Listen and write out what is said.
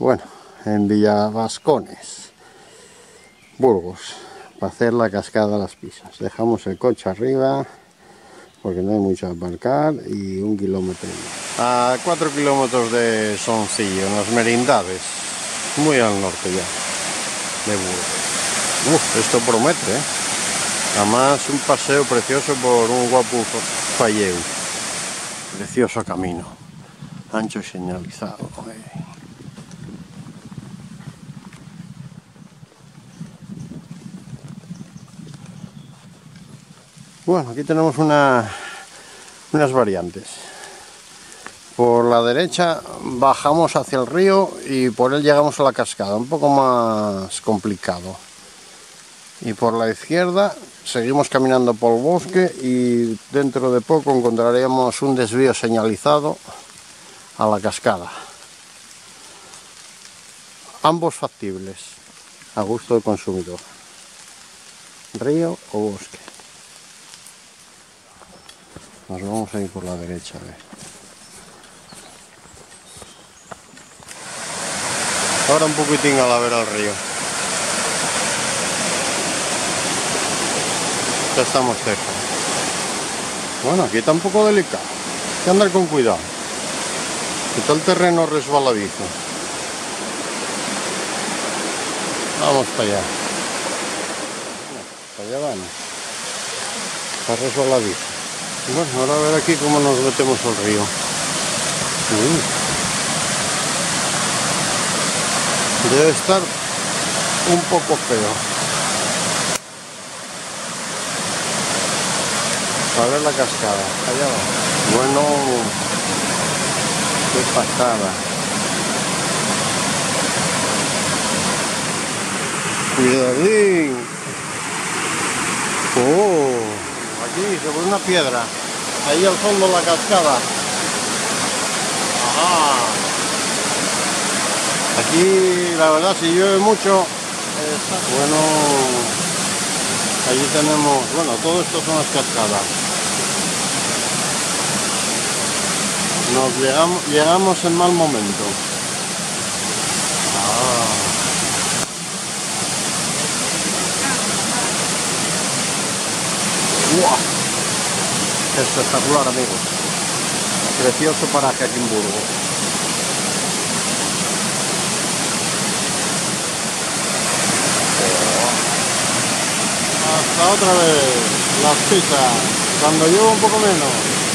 Bueno, en Villavascones, Burgos, para hacer la cascada de las Pisas. Dejamos el coche arriba porque no hay mucho a aparcar y 1 kilómetro. A 4 kilómetros de Soncillo, en las Merindades, muy al norte ya de Burgos. Esto promete, ¿eh? Además un paseo precioso por un guapo falleu. Precioso camino, ancho y señalizado. Bueno, aquí tenemos unas variantes. Por la derecha bajamos hacia el río y por él llegamos a la cascada, un poco más complicado. Y por la izquierda seguimos caminando por el bosque y dentro de poco encontraremos un desvío señalizado a la cascada. Ambos factibles, a gusto del consumidor. Río o bosque. Nos vamos a ir por la derecha, a ver. Ahora un poquitín a la vera al río. Ya estamos cerca. Bueno, aquí está un poco delicado. Hay que andar con cuidado. Está el terreno resbaladizo. Vamos para allá. Para allá van. Está resbaladizo. Bueno, ahora a ver aquí cómo nos metemos al río. Debe estar un poco feo. A ver la cascada, allá va. Bueno, qué pasada. Cuidadín. Aquí, sobre una piedra. Ahí al fondo la cascada. Ajá. Aquí, la verdad, si llueve mucho, bueno, allí tenemos, bueno, todo esto son las cascadas. Llegamos en mal momento. ¡Wow! Espectacular, amigos. Precioso paraje aquí en Burgos. Hasta otra vez, las pisas, cuando llueva un poco menos.